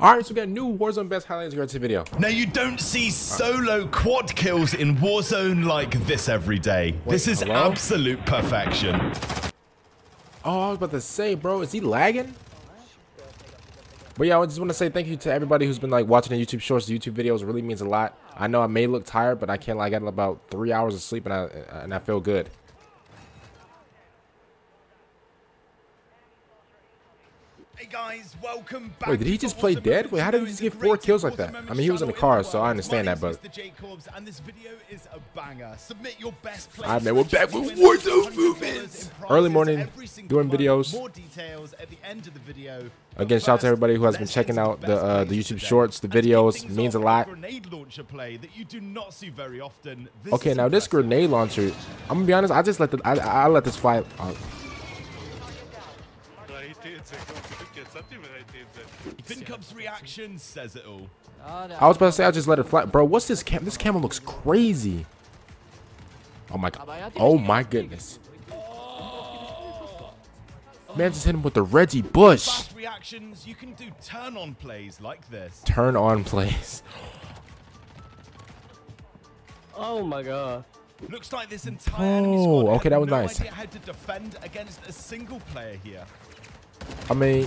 All right, so we got new Warzone best highlights. Regards to the video. Now you don't see solo quad kills in Warzone like this every day. Wait, this is absolute perfection. Oh, I was about to say, bro, is he lagging? But yeah, I just want to say thank you to everybody who's been like watching the YouTube Shorts, the YouTube videos. It really means a lot. I know I may look tired, but I can't lie. I got about 3 hours of sleep, and I feel good. Hey guys, welcome back. Wait, did he just play dead? Wait, how did he just get 4 kills like that? I mean, he was in the car, so I understand that, but... Alright, man, we're back with Warzone movements! Early morning, doing videos. Again, shout out to everybody who has been checking out the YouTube Shorts, the videos. It means a lot. Okay, now this grenade launcher, I'm gonna be honest, I just let the... I let this fly... Fincub's reaction says it all. I was about to say I just let it fly. Bro, what's this cam? This camera looks crazy. Oh my god. Oh my goodness. Man, just hit him with the Reggie Bush. Reactions, you can do turn on plays like this. Turn on plays. Oh my god. Looks like this entire squad had no idea how to defend against a single player here. I mean,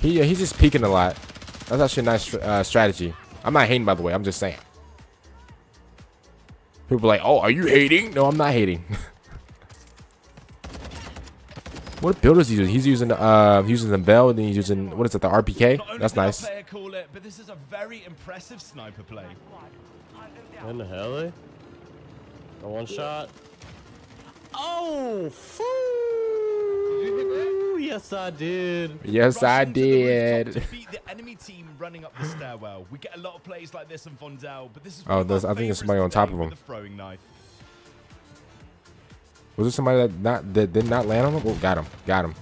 he's just peeking a lot. That's actually a nice strategy. I'm not hating, by the way. I'm just saying. People are like, oh, are you hating? No, I'm not hating. What build is he using? He's using the Bell, and then he's using, what is it, the RPK? That's nice. But this is a very impressive sniper play. What the hell, eh? A one shot. Oh, yes, I did. Yes, I did. Oh, I think it's somebody on top of him. Was there somebody that did not land on him? Oh, got him. Got him.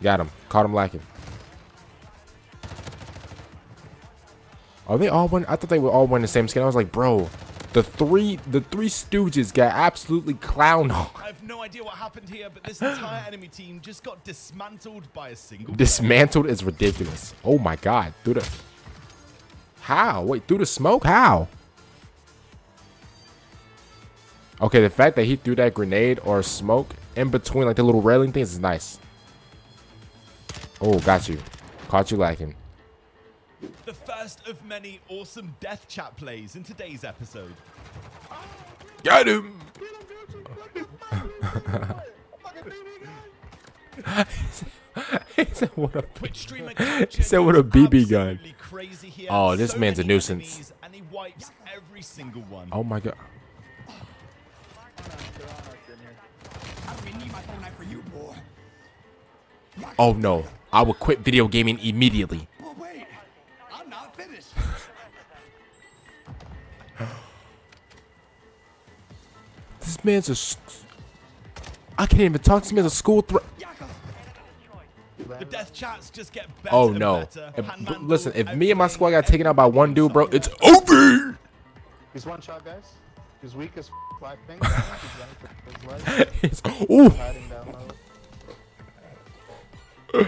Got him. Caught him lacking. Oh, they all went. I thought they were all wearing the same skin. I was like, bro. The three Stooges got absolutely clowned on. I have no idea what happened here, but this entire enemy team just got dismantled by a single. Dismantled is ridiculous. Oh my god, through the how? Wait, through the smoke? How? Okay, the fact that he threw that grenade or smoke in between like the little railing things is nice. Oh, got you. Caught you lacking. The first of many awesome death chat plays in today's episode. Got him! He said, what a BB gun. Oh, this man's a nuisance. Oh my god. Oh no, I will quit video gaming immediately. This man's I can't even talk to this man's a school threat. The death chats just get better. Oh no. Listen, if me and my squad got taken out by one dude, bro, it's over. He's one shot, guys. He's weak as black thing. He's hiding down low.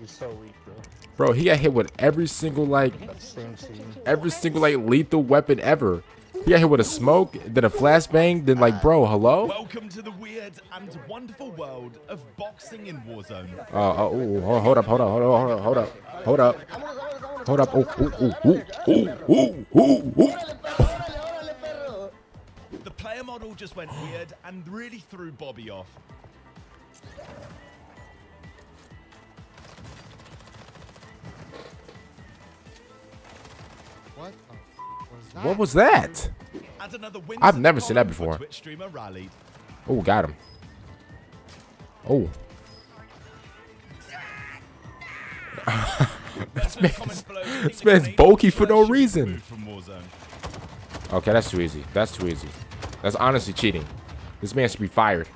He's so weak, bro. Bro, he got hit with every single like lethal weapon ever. He got hit with a smoke, then a flashbang, then like, bro, hello. Welcome to the weird and wonderful world of boxing in Warzone. Oh, hold up. The player model just went weird and really threw Bobby off. What? What was that? I've never seen that before. Oh, got him. Oh. This man's bulky for no reason. Okay, that's too easy. That's too easy. That's honestly cheating. This man should be fired.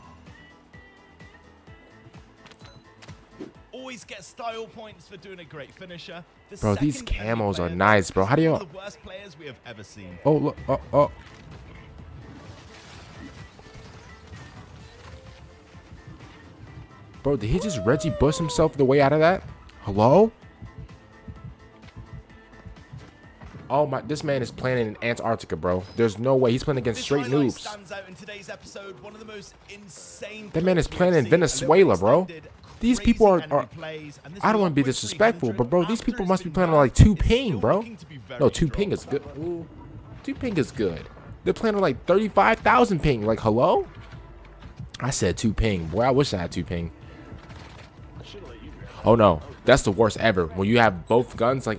Always get style points for doing a great finisher. Bro, these camos are nice, bro. How do you? Oh look! Oh! Bro, did he just Reggie Bush himself the way out of that? Hello? Oh my, this man is playing in Antarctica, bro. There's no way. He's playing against straight noobs. That man is playing in Venezuela, bro. These people are I don't want to be disrespectful, but bro, these people must be playing on like 2 ping, bro. No, 2 ping is good. Ooh, 2 ping is good. They're playing on like 35,000 ping. Like, hello? I said 2 ping. Boy, I wish I had 2 ping. Oh no, that's the worst ever. When you have both guns, like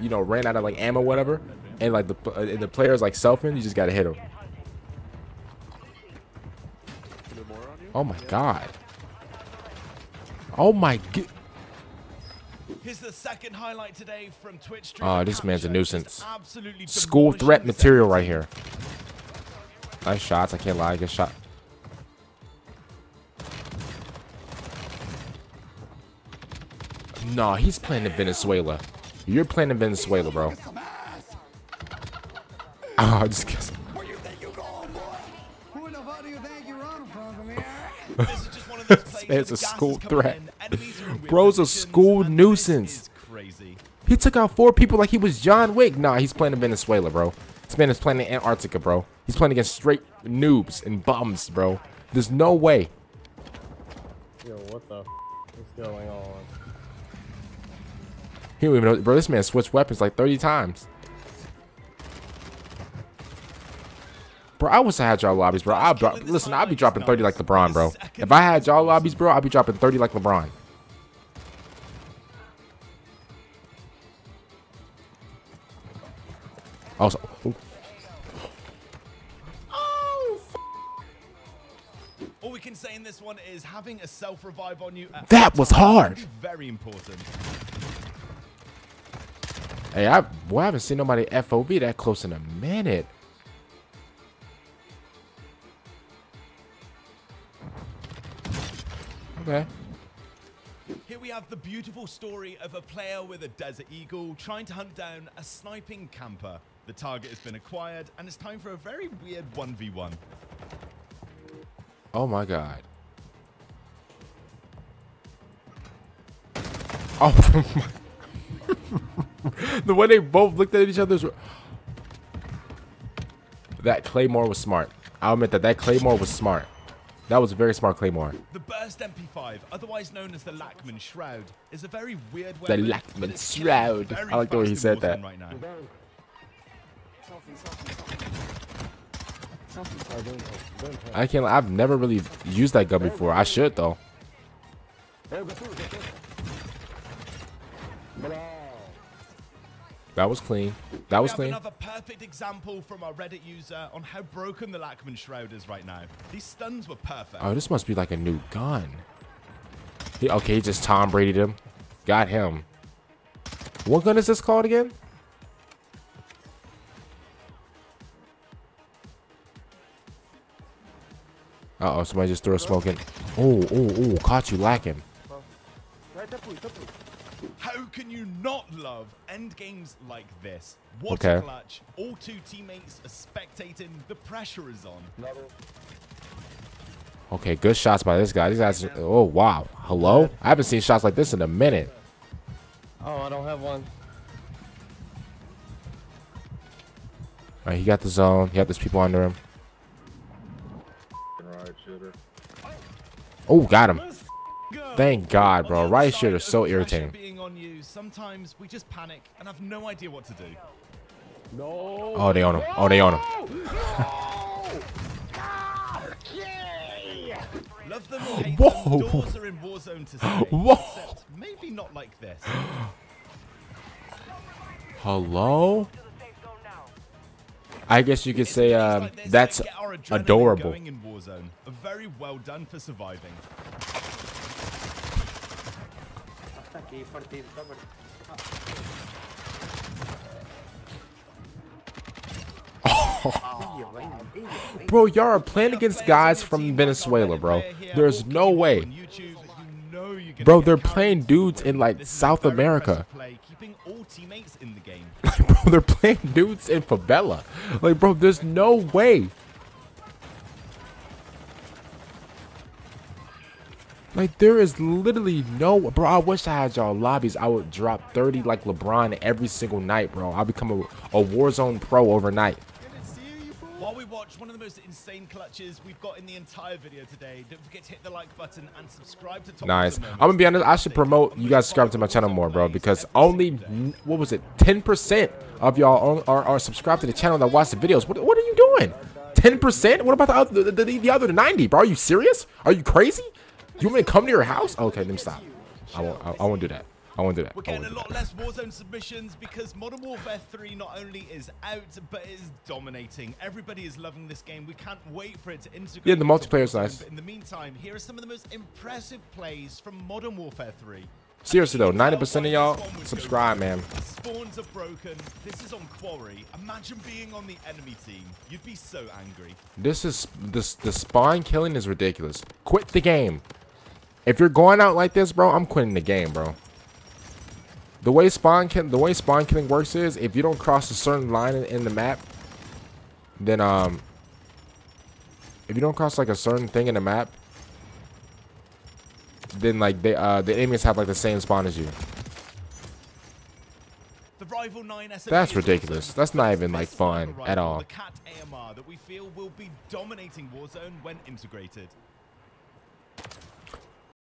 you know, ran out of like ammo, whatever, and like the player's like selfing, you just gotta hit him. Oh my god. Oh my god. Here's the second highlight today from Twitch. Oh, this man's a nuisance. School threat material right here. Nice shots. I can't lie. Good shot. No, he's playing in Venezuela. You're playing in Venezuela, bro. Oh, just kidding. It's a school threat. Bro's a school nuisance. He took out 4 people like he was John Wick. Nah, he's playing in Venezuela, bro. This man is playing in Antarctica, bro. He's playing against straight noobs and bums, bro. There's no way. Yo, what the f is going on? He don't even know, bro. This man switched weapons like 30 times. Bro, I wish I had y'all lobbies, bro. Listen, I'll be dropping 30 like LeBron, bro. If I had y'all lobbies, bro, I'll be dropping 30 like LeBron. Also, all we can say in this one is having a self-revive on you. That was hard. Very important. Hey, I haven't seen nobody FOB that close in a minute. Okay. Here we have the beautiful story of a player with a Desert Eagle trying to hunt down a sniping camper. The target has been acquired, and it's time for a very weird 1v1. Oh my god. Oh my god. The way they both looked at each other. That Claymore was smart. I'll admit that Claymore was smart. That was a very smart Claymore. The burst MP5, otherwise known as the Lachmann Shroud, is a very weird weapon. The Lachmann Shroud. I like the way he said that. Right now. I can't. I've never really used that gun before. I should though. That was clean. That was clean. We have another perfect example from our Reddit user on how broken the Lachmann Shroud is right now. These stuns were perfect. Oh, this must be like a new gun. Okay, he just Tom Brady'd him. Got him. What gun is this called again? Uh-oh, somebody just threw a smoke in. Oh, oh, oh, caught you lacking. How can you not love end games like this? What a clutch. All 2 teammates are spectating. The pressure is on. Okay, good shots by this guy. These guys are, oh, wow. Hello? I haven't seen shots like this in a minute. Oh, I don't have one. All right, he got the zone. Yep, there's people under him. Riot Shooter. Oh, got him. Thank God, bro. Riot Shooter is so irritating. On you, sometimes we just panic and have no idea what to do. No. Oh, they on him. Oh, they on him. Love them or hate them, doors are in Warzone to stay, except maybe not like this. Hello? I guess you could say that's adorable. Very well done for surviving. Bro, y'all are playing against guys from Venezuela, bro. There's no way. Bro, they're playing dudes in like South America. Like, bro, they're playing dudes in favela. Like, bro, there's no way. Like, there is literally no, bro, I wish I had y'all lobbies. I would drop 30 like LeBron every single night, bro. I'll become a Warzone pro overnight. While we watch one of the most insane clutches we've got in the entire video today, don't forget to hit the like button and subscribe to Top. Nice. I'm gonna be honest, I should promote you guys subscribe to my channel more, bro, because only, what was it, 10% of y'all are subscribed to the channel that watch the videos. What are you doing? 10%? What about the other 90, bro? Are you serious? Are you crazy? You want me to come to your house? Okay, let me stop. I won't do that. I won't do that. We're getting a lot less Warzone submissions because Modern Warfare 3 not only is out, but is dominating. Everybody is loving this game. We can't wait for it to integrate. Yeah, the multiplayer is nice. But in the meantime, here are some of the most impressive plays from Modern Warfare 3. Seriously though, 90% of y'all subscribe, man. Spawns are broken. This is on Quarry. Imagine being on the enemy team. You'd be so angry. This is the spawn killing is ridiculous. Quit the game. If you're going out like this, bro, I'm quitting the game, bro. The way spawn killing works is if you don't cross a certain line in the map, then if you don't cross like a certain thing in the map, then like they the enemies have like the same spawn as you. The Rival Nine, that's ridiculous. That's not even like fun at all. The cat AMR that we feel will be dominating Warzone when integrated.